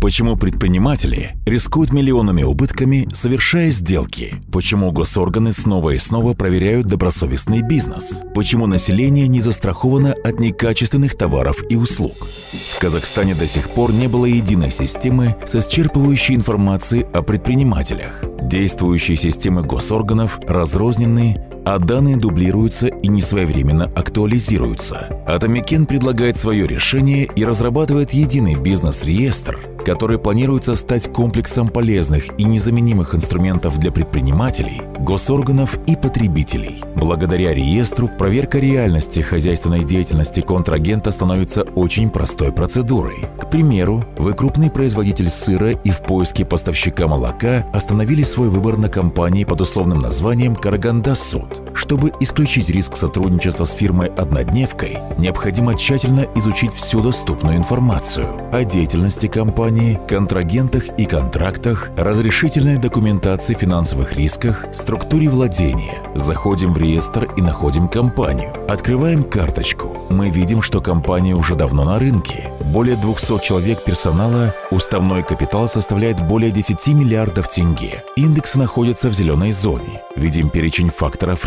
Почему предприниматели рискуют миллионными убытками, совершая сделки? Почему госорганы снова и снова проверяют добросовестный бизнес? Почему население не застраховано от некачественных товаров и услуг? В Казахстане до сих пор не было единой системы с исчерпывающей информацией о предпринимателях. Действующие системы госорганов разрознены, а данные дублируются и не своевременно актуализируются. Атамикен предлагает свое решение и разрабатывает единый бизнес-реестр, который планируется стать комплексом полезных и незаменимых инструментов для предпринимателей, госорганов и потребителей. Благодаря реестру проверка реальности хозяйственной деятельности контрагента становится очень простой процедурой. К примеру, вы крупный производитель сыра и в поиске поставщика молока остановили свой выбор на компании под условным названием «Караганда Суд». Чтобы исключить риск сотрудничества с фирмой-однодневкой, необходимо тщательно изучить всю доступную информацию о деятельности компании, контрагентах и контрактах, разрешительной документации, финансовых рисках, структуре владения. Заходим в реестр и находим компанию. Открываем карточку. Мы видим, что компания уже давно на рынке. Более 200 человек персонала, уставной капитал составляет более 10 миллиардов тенге. Индексы находятся в зеленой зоне. Видим перечень факторов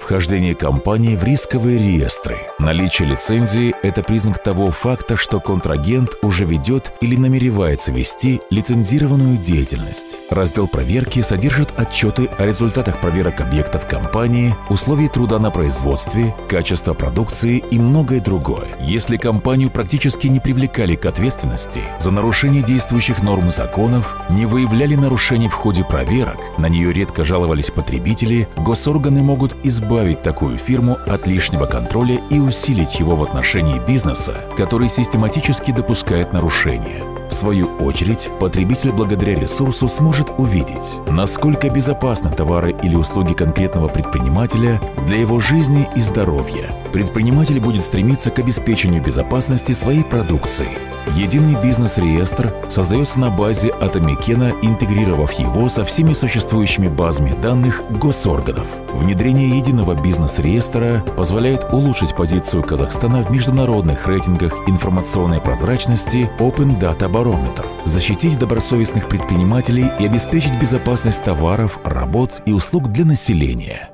Вхождение компании в рисковые реестры. Наличие лицензии – это признак того факта, что контрагент уже ведет или намеревается вести лицензированную деятельность. Раздел проверки содержит отчеты о результатах проверок объектов компании, условий труда на производстве, качества продукции и многое другое. Если компанию практически не привлекали к ответственности за нарушение действующих норм и законов, не выявляли нарушений в ходе проверок, на нее редко жаловались потребители, госорганы могут избавиться такую фирму от лишнего контроля и усилить его в отношении бизнеса, который систематически допускает нарушения. В свою очередь, потребитель благодаря ресурсу сможет увидеть, насколько безопасны товары или услуги конкретного предпринимателя для его жизни и здоровья. Предприниматель будет стремиться к обеспечению безопасности своей продукции. Единый бизнес-реестр создается на базе Атамикена, интегрировав его со всеми существующими базами данных госорганов. Внедрение единого бизнес-реестра позволяет улучшить позицию Казахстана в международных рейтингах информационной прозрачности Open Data Barometer, защитить добросовестных предпринимателей и обеспечить безопасность товаров, работ и услуг для населения.